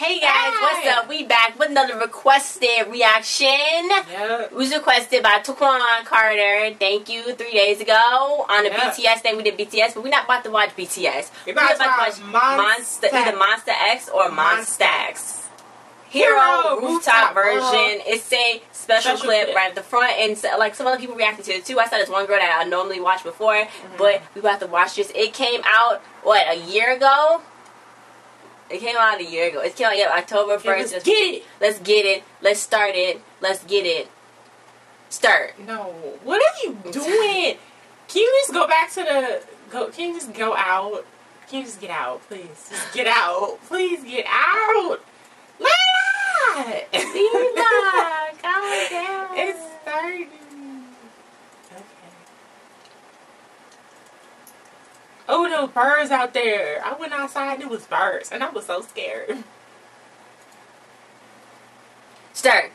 Hey guys, what's up? We back with another requested reaction. Yep. It was requested by Tukwon Carter. Thank you. 3 days ago on the BTS thing. We did BTS, but we're not about to watch BTS. We're about to watch either Monsta X or Monsta X. Hero rooftop version. It say special clip right at the front, and so, like, some other people reacted to it too. I saw this one girl that I normally watch before, but we about to watch this. It came out what, a year ago? It came out a year ago. It came out October 1st. Yeah, let's get it. Let's get it. Let's start it. Let's get it. Start. No. What are you doing? Can you just go back to the... Can you just go out? Can you just get out, please? Just get out. Please get out. Leila! Leila! Calm down. It's starting. Okay. Oh, there were birds out there. I went outside and it was birds. And I was so scared. Start.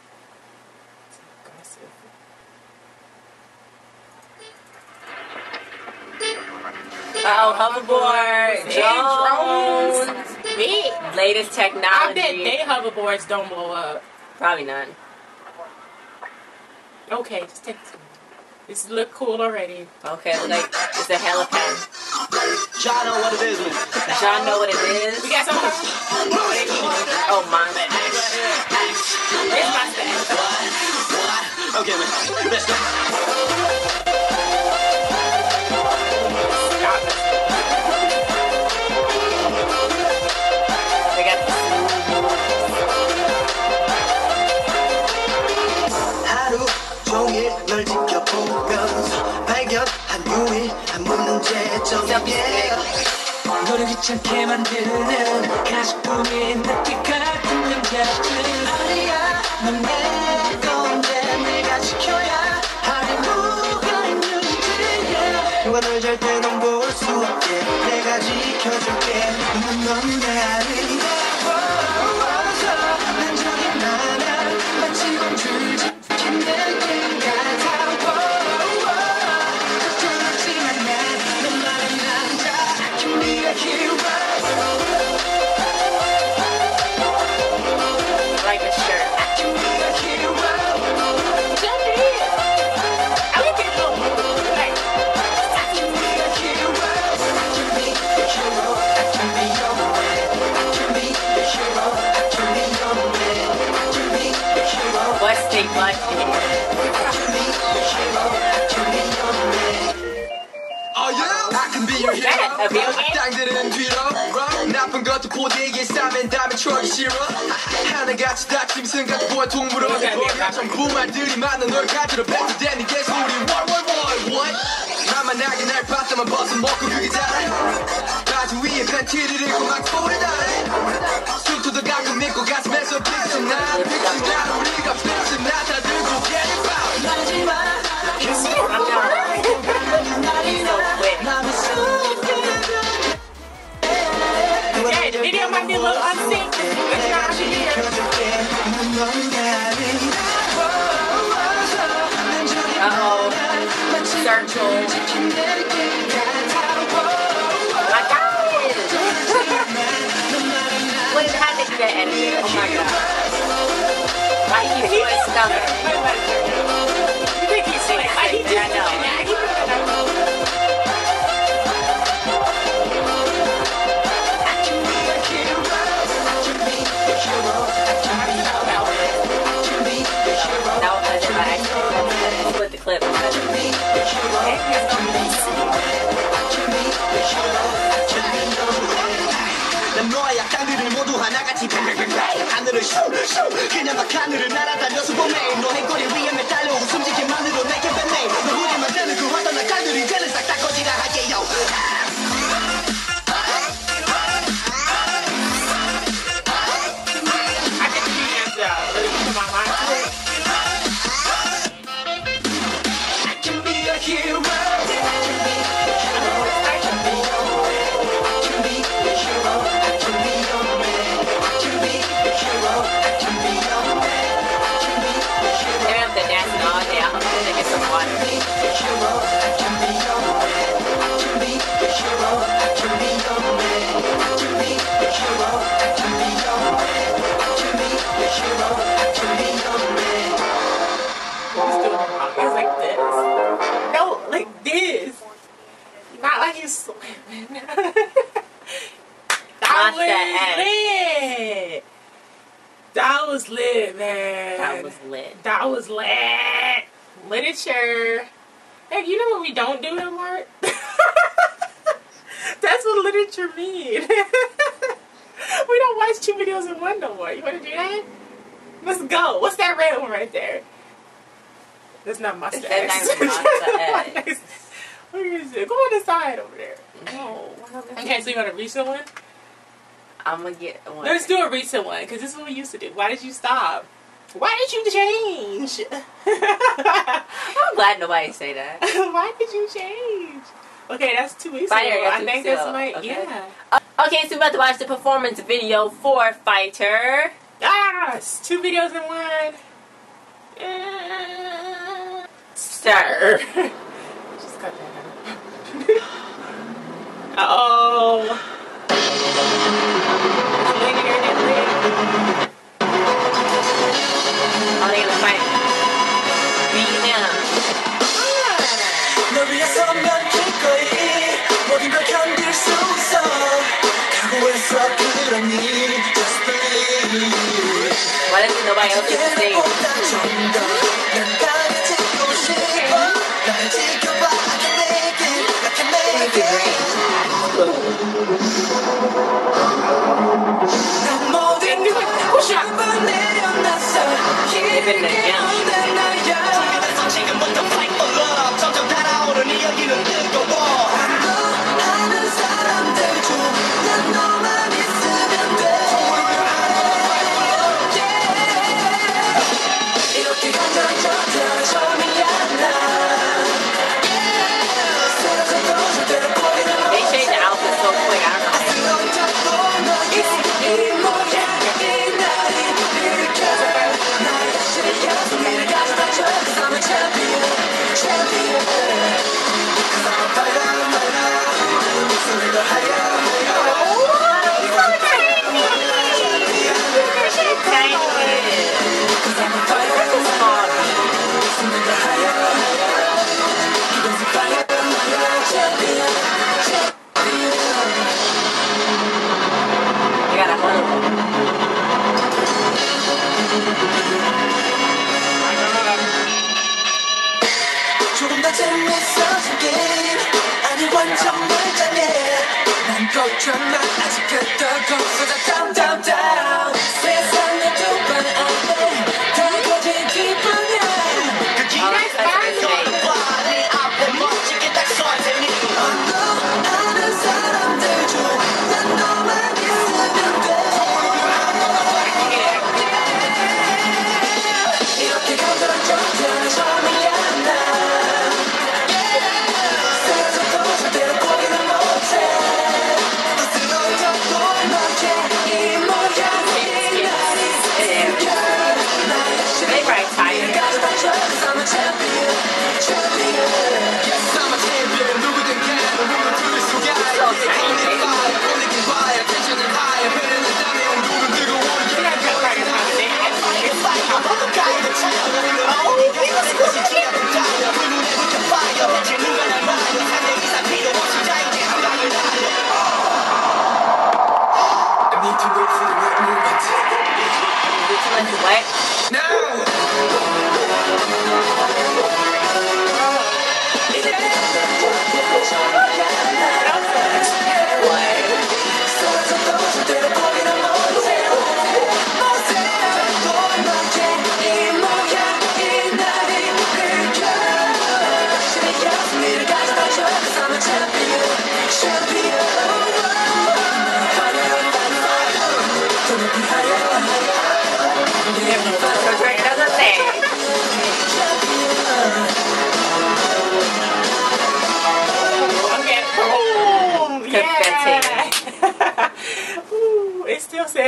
Hoverboard. Drones. Big. Latest technology. I bet they hoverboards don't blow up. Probably not. Okay, just take this. This look cool already. Okay, like, it's a helipad. John know what it is. John know what it is. We got some. Oh, my. It's my stack. Okay, man. Let's go. That was lit, man. That was lit. That was lit. Literature. Hey, you know what we don't do at work? That's what literature means. We don't watch two videos in one no more. You want to do that? Let's go. What's that red one right there? That's not Monsta X. That's not Monsta X. What are you going to do? Go on the side over there. No. Okay, so you want a recent one? I'm going to get one. Let's do a recent one, because this is what we used to do. Why did you stop? Why did you change? I'm glad nobody say that. Why did you change? Okay, that's 2 weeks ago. I think that's my... Okay. Yeah. Okay, so we're about to watch the performance video for Fighter. Yes! 2 videos in 1. Sir. Just cut that out. Uh-oh. Oh, they're gonna fight. Beat them. Why doesn't nobody else get to sing? Even the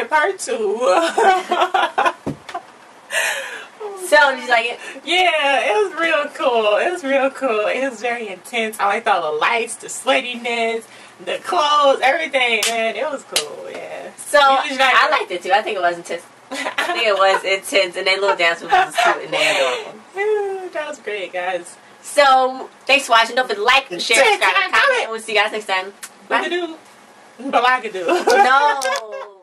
Part 2. So, did you like it? Yeah, it was real cool. It was real cool. It was very intense. I liked all the lights, the sweatiness, the clothes, everything, man. It was cool, yeah. So, I liked it too. I think it was intense. I think it was intense. And they little dance moves was cute and they adorable. That was great, guys. So, thanks for watching. Don't forget to like, share, subscribe, and comment. We'll see you guys next time. Bye. Blagadoo. No.